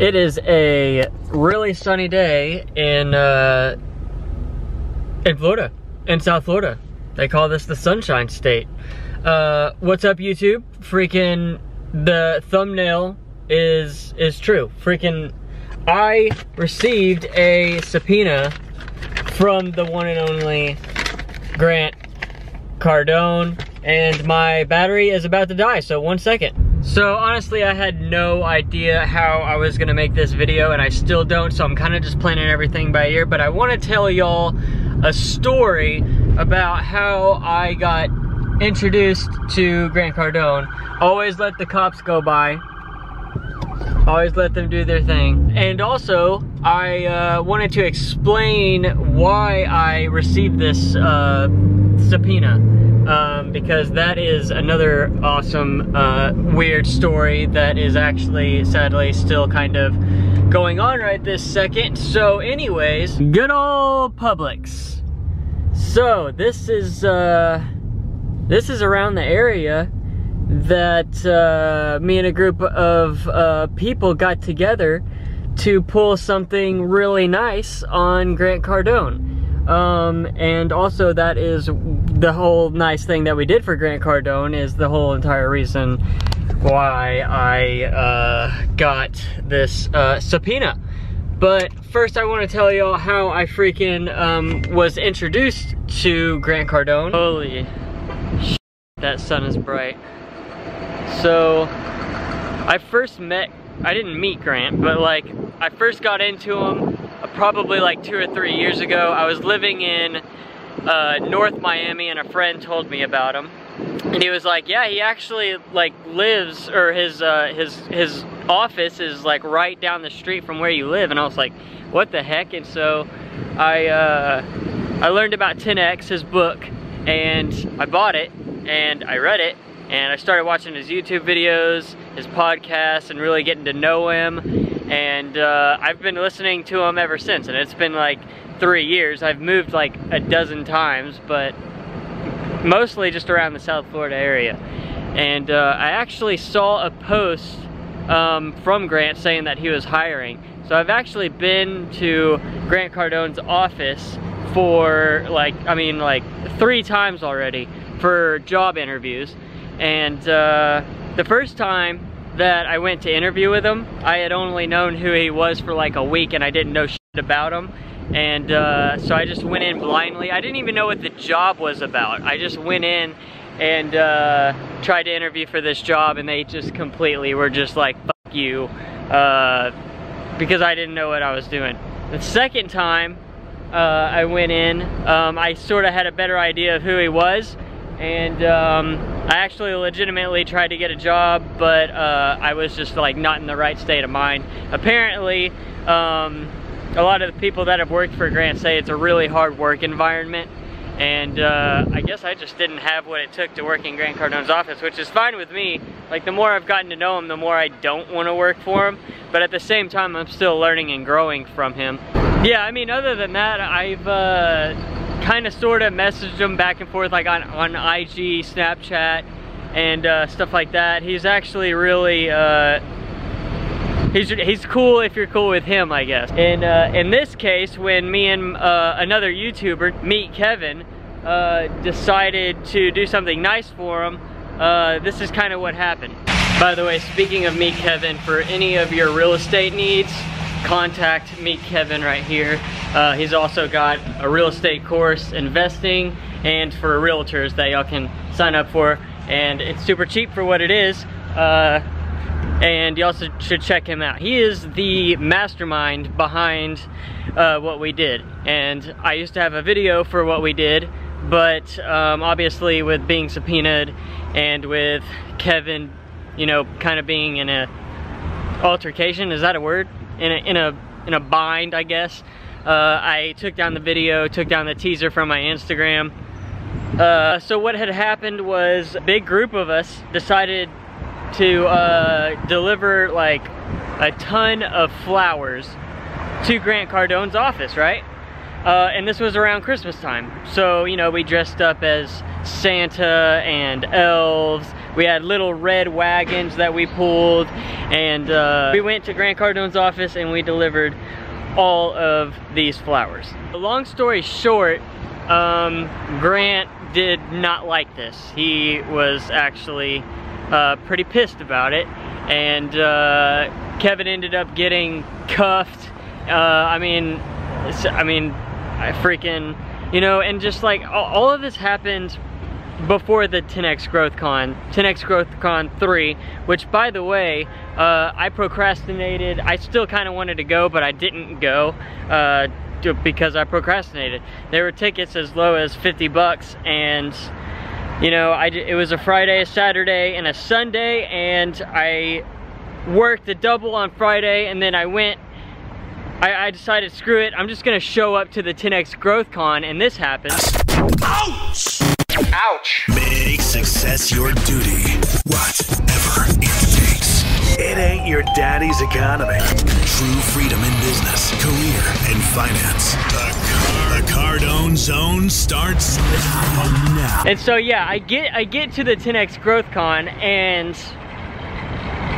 It is a really sunny day in Florida, in South Florida. They call this the Sunshine State. What's up, YouTube? Freaking the thumbnail is true. Freaking I received a subpoena from the one and only Grant Cardone, and my battery is about to die, so 1 second. So honestly, I had no idea how I was gonna make this video, and I still don't, so I'm kinda just planning everything by ear, but I wanna tell y'all a story about how I got introduced to Grant Cardone. Always let the cops go by. Always let them do their thing. And also, I wanted to explain why I received this subpoena, because that is another awesome weird story that is actually sadly still kind of going on right this second. So anyways, good old Publix. So this is around the area that me and a group of people got together to pull something really nice on Grant Cardone. And also, that is the whole nice thing that we did for Grant Cardone is the whole entire reason why I got this subpoena. But first, I want to tell y'all how I freaking was introduced to Grant Cardone. Holy shit, that sun is bright. So, I didn't meet Grant, but like, I first got into him probably like 2 or 3 years ago. I was living in North Miami, and a friend told me about him. And he was like, yeah, he actually like lives, or his office is like right down the street from where you live. And I was like, what the heck? And so I learned about 10X, his book, and I bought it and I read it. And I started watching his YouTube videos, his podcasts, and really getting to know him. And I've been listening to him ever since, and it's been like 3 years. I've moved like a dozen times, but mostly just around the South Florida area. And I actually saw a post from Grant saying that he was hiring. So I've actually been to Grant Cardone's office for like, I mean like 3 times already for job interviews. And the first time that I went to interview with him, I had only known who he was for like a week, and I didn't know shit about him. And so I just went in blindly. I didn't even know what the job was about. I just went in and tried to interview for this job, and they just completely were just like, fuck you, because I didn't know what I was doing. The second time I went in, I sort of had a better idea of who he was. And I actually legitimately tried to get a job, but I was just like not in the right state of mind. Apparently, a lot of the people that have worked for Grant say it's a really hard work environment. And I guess I just didn't have what it took to work in Grant Cardone's office, which is fine with me. Like, the more I've gotten to know him, the more I don't want to work for him. But at the same time, I'm still learning and growing from him. Yeah, I mean, other than that, I've kind of sort of messaged him back and forth, like on IG, Snapchat, and stuff like that. He's actually really he's cool if you're cool with him, I guess. And in this case, when me and another YouTuber, Meet Kevin, decided to do something nice for him, this is kind of what happened. By the way, speaking of Meet Kevin, for any of your real estate needs, contact Meet Kevin right here. He's also got a real estate course, investing, and for realtors that y'all can sign up for, and it's super cheap for what it is. And you also should check him out. He is the mastermind behind what we did. And I used to have a video for what we did, but obviously with being subpoenaed and with Kevin, you know, kind of being in a altercation, is that a word? In a bind, I guess. I took down the video, took down the teaser from my Instagram. So what had happened was a big group of us decided to deliver like a ton of flowers to Grant Cardone's office, right? And this was around Christmas time. So, you know, we dressed up as Santa and elves. We had little red wagons that we pulled, and we went to Grant Cardone's office and we delivered all of these flowers. Long story short, Grant did not like this. He was actually pretty pissed about it, and Kevin ended up getting cuffed. I freaking, you know, and just like all of this happened before the 10X Growth Con, 10X Growth Con 3, which, by the way, I procrastinated. I still kind of wanted to go, but I didn't go because I procrastinated. There were tickets as low as $50, and you know, it was a Friday, a Saturday, and a Sunday, and I worked a double on Friday, and then I went. I decided, screw it, I'm just gonna show up to the 10X Growth Con, and this happens. Ouch! Ouch! Make success your duty, whatever it takes. It ain't your daddy's economy. True freedom in business, career, and finance. The Cardone Zone starts now. And so yeah, I get to the 10X Growth Con, and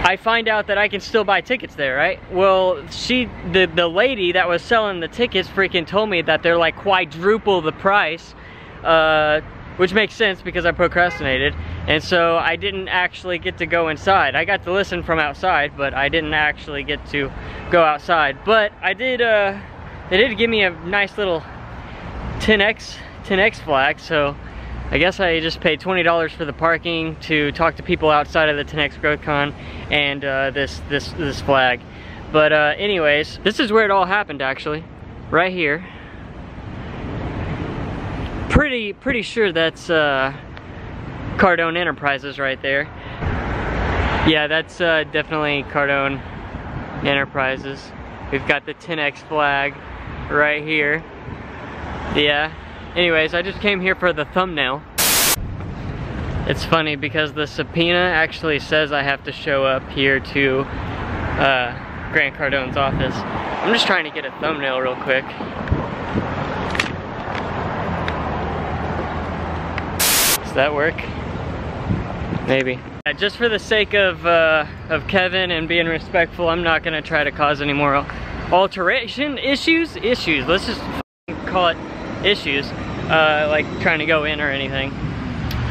I find out that I can still buy tickets there, right? Well, the lady that was selling the tickets freaking told me that they're like quadruple the price, which makes sense because I procrastinated, and so I didn't actually get to go inside. I got to listen from outside, but I didn't actually get to go outside. But I did, they did give me a nice little 10X flag, so I guess I just paid $20 for the parking to talk to people outside of the 10X Growth Con and this flag. But anyways, this is where it all happened actually, right here. Pretty sure that's Cardone Enterprises right there. Yeah, that's definitely Cardone Enterprises. We've got the 10X flag right here. Yeah. Anyways, I just came here for the thumbnail. It's funny because the subpoena actually says I have to show up here to Grant Cardone's office. I'm just trying to get a thumbnail real quick. Does that work? Maybe. Just for the sake of Kevin and being respectful, I'm not gonna try to cause any more alteration issues. Let's just call it issues, like trying to go in or anything.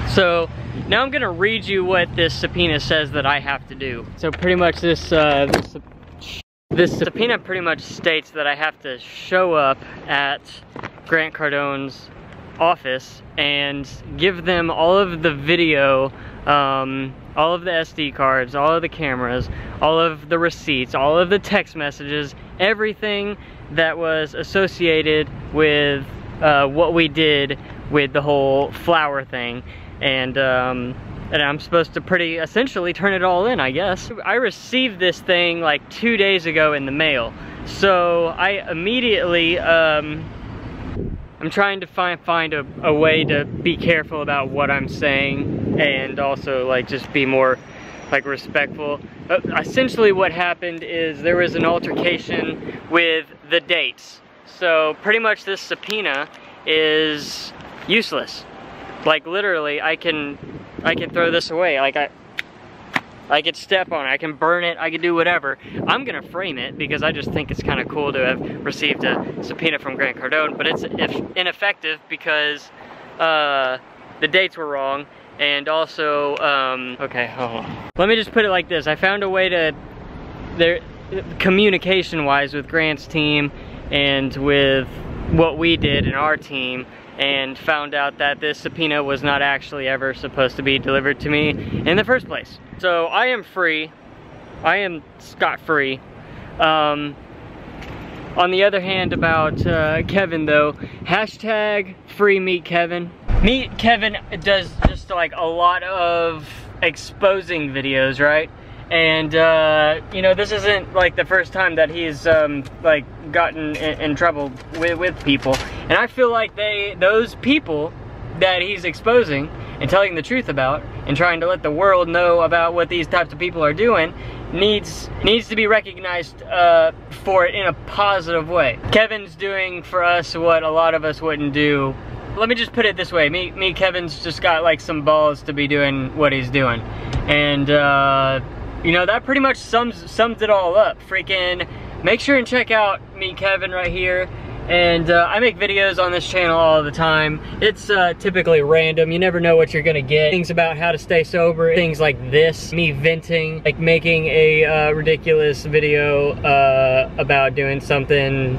So now I'm gonna read you what this subpoena says that I have to do. So pretty much this subpoena pretty much states that I have to show up at Grant Cardone's office and give them all of the video, all of the SD cards, all of the cameras, all of the receipts, all of the text messages, everything that was associated with what we did with the whole flower thing, and I'm supposed to pretty essentially turn it all in, I guess. I received this thing like 2 days ago in the mail, so I immediately, I'm trying to find a way to be careful about what I'm saying, and also like just be more like respectful. But essentially what happened is there was an altercation with the dates. So pretty much this subpoena is useless. Like literally, I can throw this away. Like I could step on it, I can burn it, I can do whatever. I'm gonna frame it because I just think it's kind of cool to have received a subpoena from Grant Cardone, but it's ineffective because the dates were wrong, and also okay, hold on. Let me just put it like this. I found a way to communication-wise with Grant's team and with what we did in our team, and found out that this subpoena was not actually ever supposed to be delivered to me in the first place. So I am free, I am scot-free. On the other hand, about Kevin though, hashtag free Meet Kevin. Meet Kevin does just like a lot of exposing videos, right? And you know, this isn't like the first time that he's like gotten in trouble with people, and I feel like those people that he's exposing and telling the truth about and trying to let the world know about what these types of people are doing needs to be recognized for it in a positive way. Kevin's doing for us what a lot of us wouldn't do Let me just put it this way, me Kevin's just got like some balls to be doing what he's doing. And you know, that pretty much sums it all up. Freaking make sure and check out me Kevin right here. And I make videos on this channel all the time. It's typically random. You never know what you're gonna get. Things about how to stay sober, things like this, me venting, like making a ridiculous video about doing something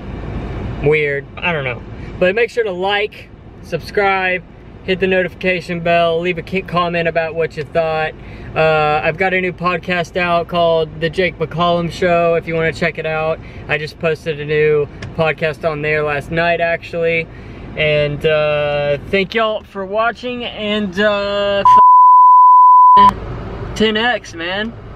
weird, I don't know. But make sure to like, subscribe, hit the notification bell, leave a comment about what you thought. I've got a new podcast out called The Jake McCollum Show, if you want to check it out. I just posted a new podcast on there last night, actually. And thank y'all for watching, and 10X, man.